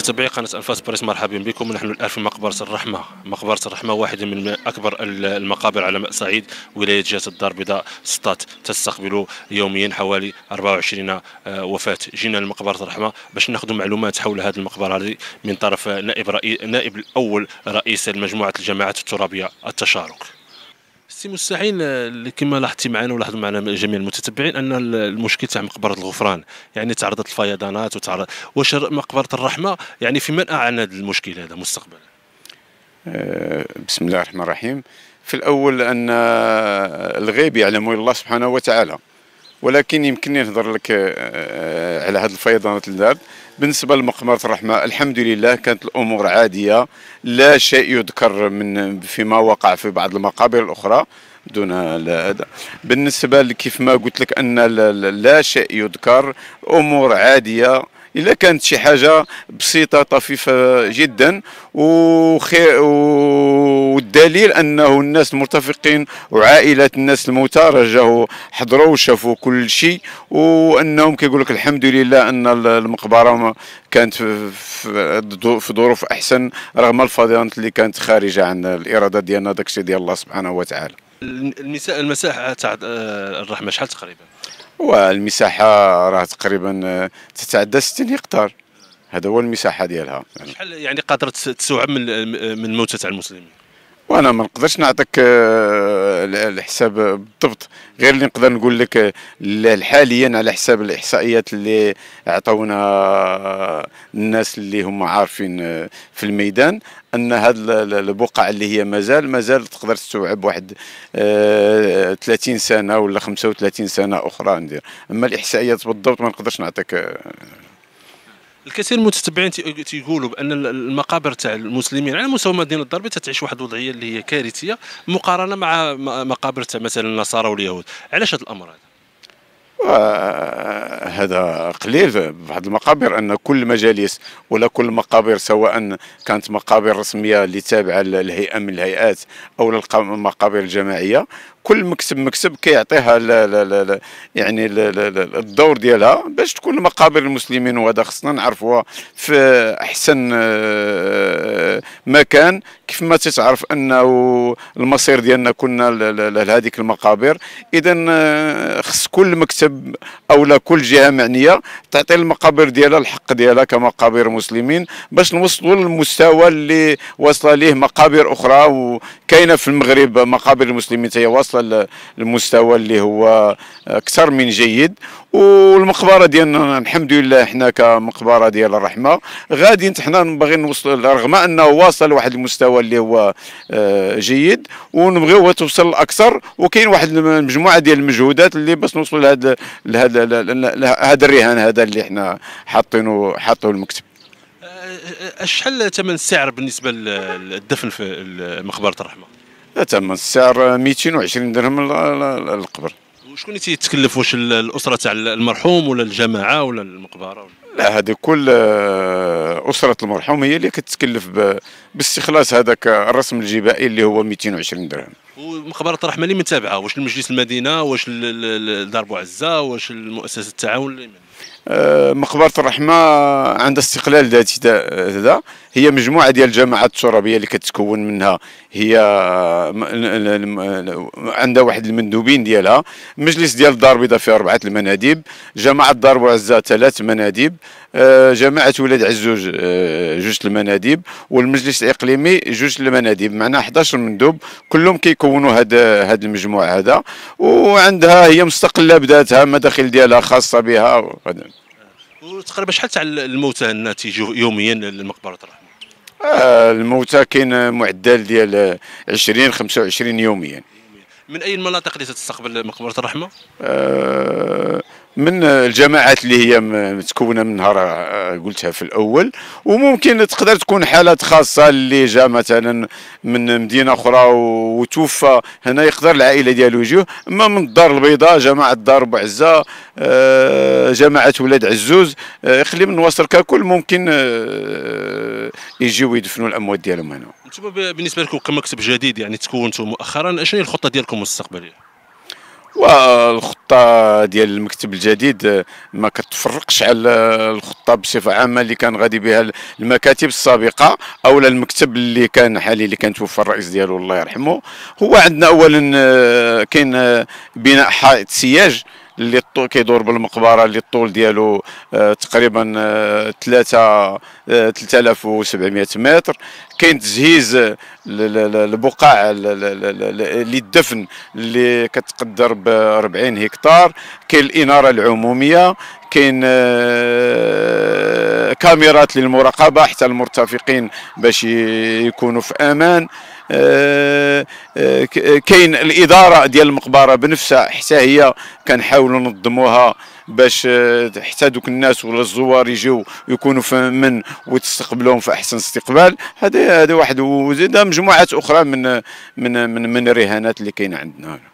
متابعي قناة أنفاس بريس مرحبا بكم. نحن الآن في مقبرة الرحمة واحدة من أكبر المقابر على مأساعيد ولاية جهة الدارالبيضاء سطات، تستقبل يوميا حوالي 24 وفاة. جينا لمقبرة الرحمة باش ناخذ معلومات حول هذه المقبرة هذه من طرف نائب الأول رئيس مجموعة الجماعات الترابية التشارك. سي مستعين، كما لاحظتي معنا ولاحظوا معنا جميع المتتبعين ان المشكل تاع مقبره الغفران يعني تعرضت الفيضانات واش مقبره الرحمه يعني في منأى عن هذا المشكل هذا مستقبلا؟ بسم الله الرحمن الرحيم. في الاول ان الغيب يعلمه الله سبحانه وتعالى، ولكن يمكنني نهضر لك على هذه الفيضانات اللي دارت. بالنسبه لمقبره الرحمه الحمد لله كانت الامور عاديه، لا شيء يذكر من فيما وقع في بعض المقابر الاخرى دون هذا. بالنسبه كيف ما قلت لك ان لا شيء يذكر، امور عاديه، الا كانت شي حاجه بسيطه طفيفه جدا. والدليل انه الناس المرتفقين وعائلات الناس الموتى رجعوا حضروا وشافوا كل شيء، وانهم كيقول لك الحمد لله ان المقبره كانت في ظروف احسن رغم الفيضانات اللي كانت خارجه عن الاراده ديالنا. داكشي ديال الله سبحانه وتعالى. المساحه تاع الرحمه شحال تقريبا؟ والمساحه راه تقريبا تتعدى 60 هكتار، هذا هو المساحه ديالها. شحال يعني قادره تستوعب من الموتى تاع المسلمين؟ وانا ما نقدرش نعطيك الحساب بالضبط، غير اللي نقدر نقول لك حاليا على حساب الاحصائيات اللي عطاونا الناس اللي هم عارفين في الميدان، ان هذه البقع اللي هي مازال تقدر تستوعب واحد 30 سنه ولا 35 سنه اخرى ندير، اما الاحصائيات بالضبط ما نقدرش نعطيك. الكثير من المتتبعين تيقولوا بان المقابر تاع المسلمين على مستوى مدينه الدارالبيضاء تعيش واحد الوضعيه اللي هي كارثيه مقارنه مع مقابر تاع مثلا النصارى واليهود. علاش هذا الامر هذا؟ هذا قليل في بعض المقابر ان كل مجالس ولا كل مقابر، سواء كانت مقابر رسميه اللي تابعه لهيئه من الهيئات او المقابر الجماعيه، كل مكتب كيعطيها يعني الدور ديالها باش تكون مقابر المسلمين، وهذا خصنا نعرفوها في احسن مكان. كيف ما تتعرف انه المصير ديالنا كنا لهذيك المقابر، اذا خص كل مكتب او كل جهه معنيه تعطي المقابر ديالها الحق ديالها كمقابر مسلمين باش نوصلوا للمستوى اللي واصله ليه مقابر اخرى. وكاينه في المغرب مقابر المسلمين هي واصله للمستوى اللي هو اكثر من جيد. والمقبره ديالنا الحمد لله حنا كمقبره ديال الرحمه غادي حنا باغي نوصل، رغم انه واصل لواحد المستوى اللي هو جيد ونبغيوها توصل لاكثر، وكاين واحد المجموعه ديال المجهودات اللي باش نوصلوا لهذا الرهان هذا اللي حنا حاطينه المكتب. شحال ثمن السعر بالنسبه للدفن في مقبره الرحمه؟ ثمن السعر 220 درهم للقبر. وشكون اللي تيتكلف؟ واش الاسره تاع المرحوم ولا الجماعه ولا المقبره؟ لا، هذه كل اسره المرحوم هي اللي كتتكلف باستخلاص هذاك الرسم الجبائي اللي هو 220 درهم. ومقبره الرحمه اللي متابعه واش المجلس المدينه واش دار بوعزه واش المؤسسه التعاون؟ مقبره الرحمه عندها استقلال ذاتي، هذا هي مجموعه ديال الجماعات الترابيه اللي كتكون منها، هي عندها واحد المندوبين ديالها. مجلس ديال الدارالبيضاء فيه 4 المناديب، جماعه دار بوعزه 3 مناديب، جماعه ولاد عزوج 2 المناديب، والمجلس الاقليمي 2 المناديب، معناها 11 مندوب كلهم كيكونوا هذا المجموعه هذا. وعندها هي مستقله بذاتها، مداخل ديالها خاصه بها. وتقريبا شحال تاع الموتى الناتج يوميا لمقبره الرحمه؟ الموتى كاين معدل ديال 20-25 يوميا. من اي المناطق اللي تستقبل مقبره الرحمه؟ من الجماعات اللي هي متكونه منها قلتها في الاول، وممكن تقدر تكون حالات خاصه اللي جا مثلا من مدينه اخرى وتوفى هنا يقدر العائله ديالو يجيو. اما من الدار البيضاء جماعه دار بوعزه، جماعه ولاد عزوز، اقليم نواصر ككل ممكن يجيو يدفنوا الاموات ديالهم هنا. انتم بالنسبه لكم كمكتب جديد يعني تكونتوا مؤخرا، شنو هي الخطه ديالكم المستقبليه؟ والخطه ديال المكتب الجديد ما كتفرقش على الخطه بصفه عامه اللي كان غادي بها المكاتب السابقه اولا المكتب اللي كان حالي اللي كان توفى الرئيس ديالو الله يرحمه. هو عندنا اولا كاين بناء حائط سياج اللي كيدور بالمقبره اللي الطول ديالو تقريبا 3700 متر. كاين تجهيز البقاع للدفن اللي كتقدر ب 40 هكتار. كاين الاناره العموميه، كاين كاميرات للمراقبه حتى المرتفقين باش يكونوا في امان. كاين الاداره ديال المقبره بنفسها حتى هي كنحاولوا ننظموها باش حتى دوك الناس ولا الزوار يجيو يكونوا فاهمين وتستقبلهم في احسن استقبال. هذا واحد وزيد مجموعات اخرى من الرهانات اللي كاين عندنا.